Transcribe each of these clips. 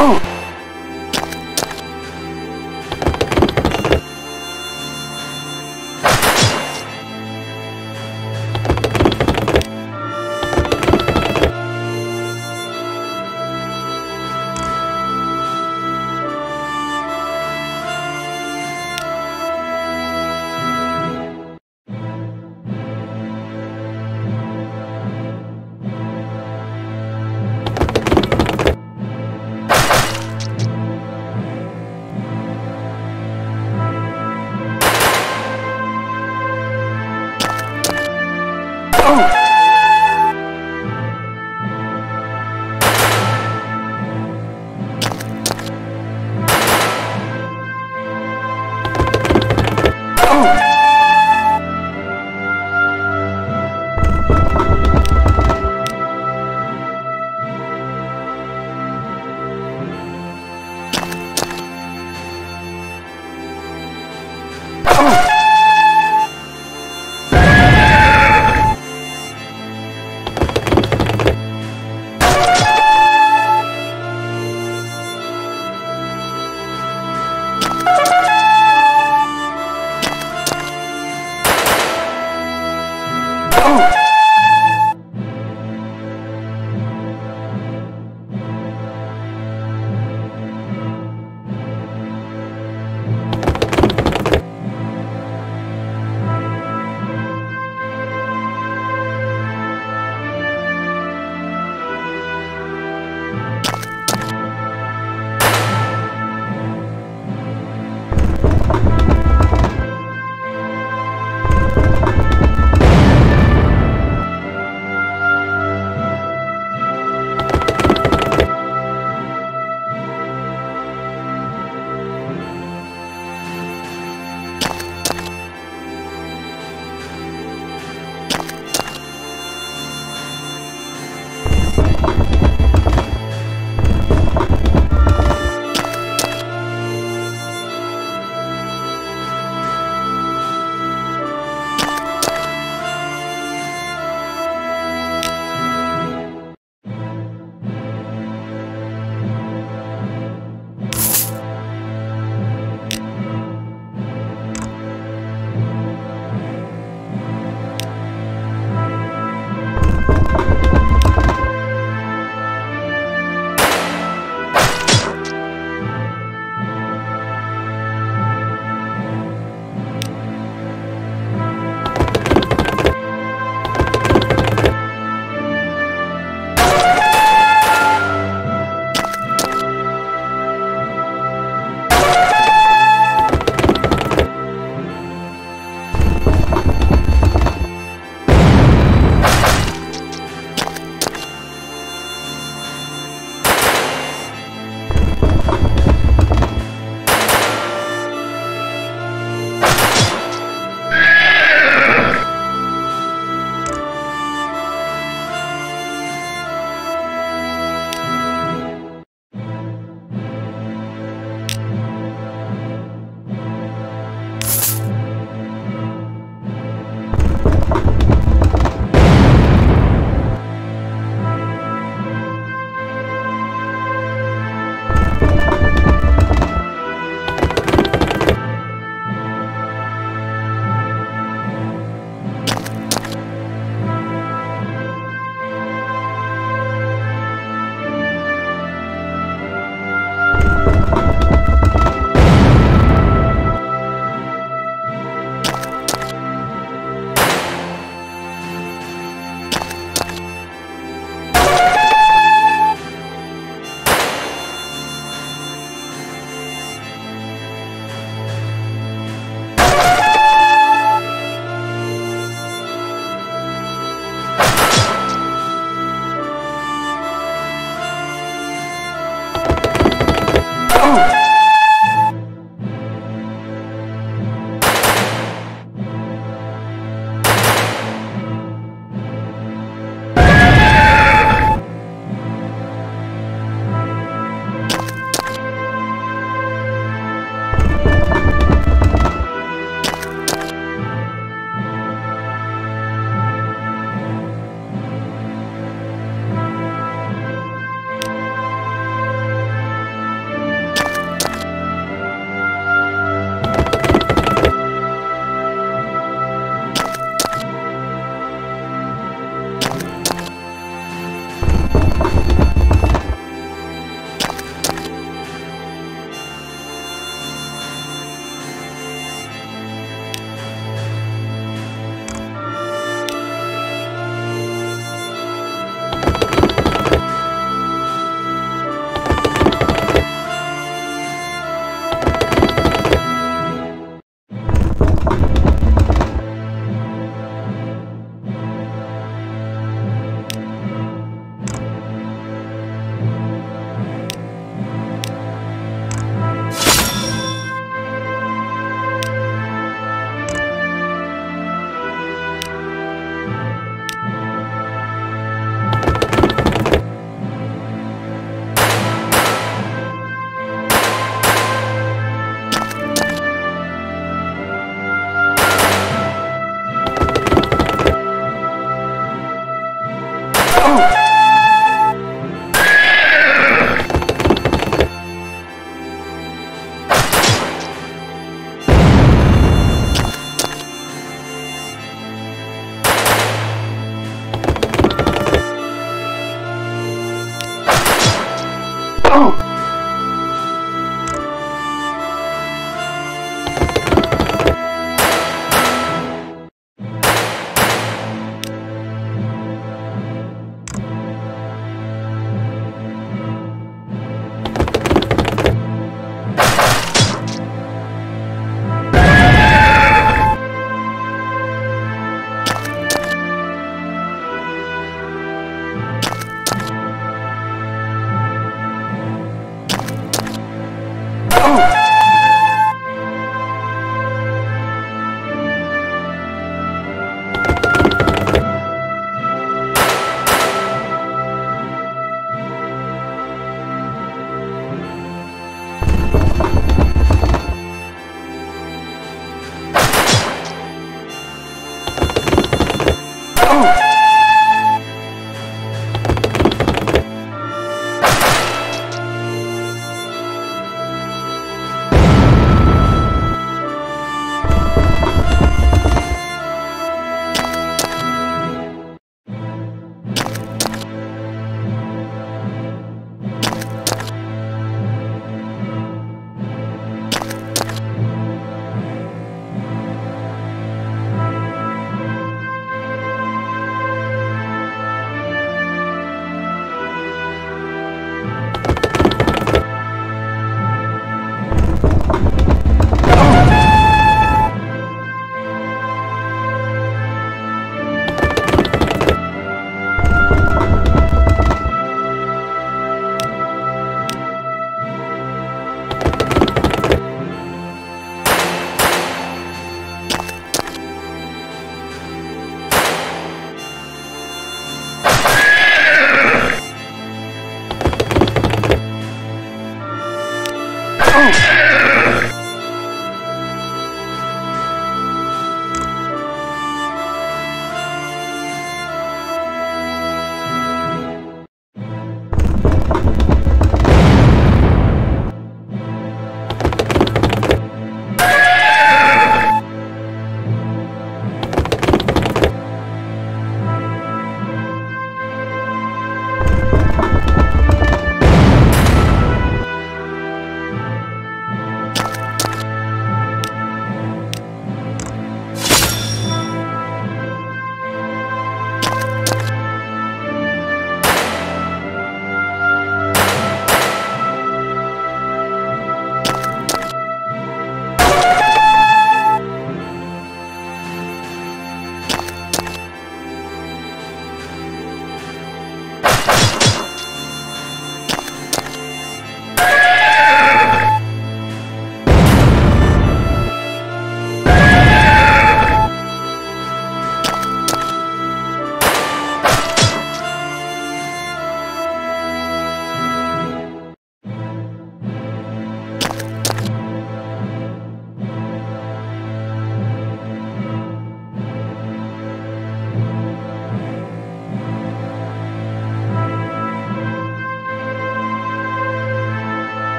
Oh!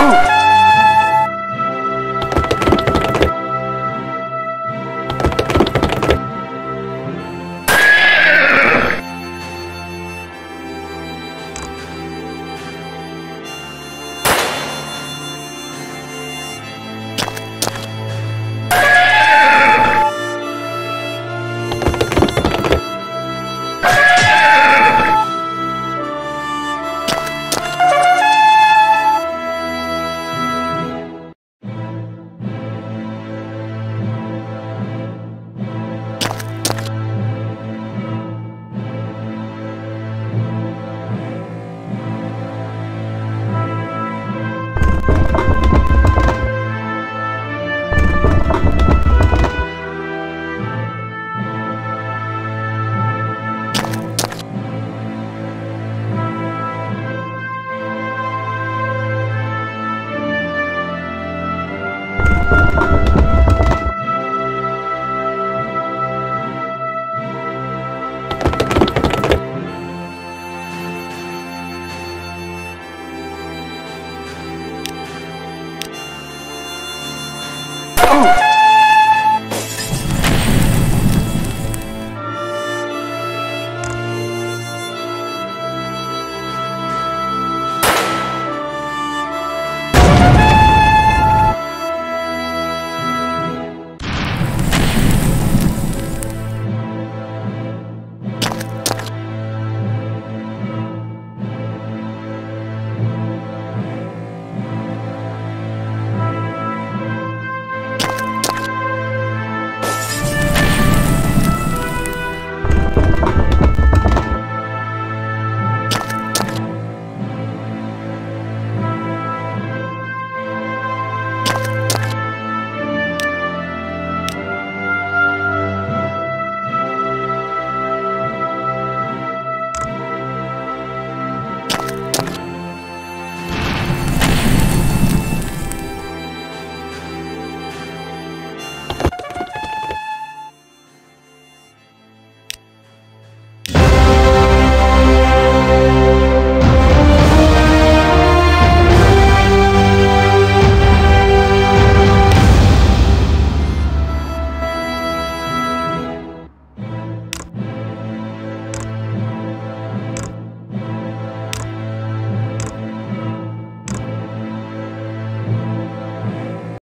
Oh!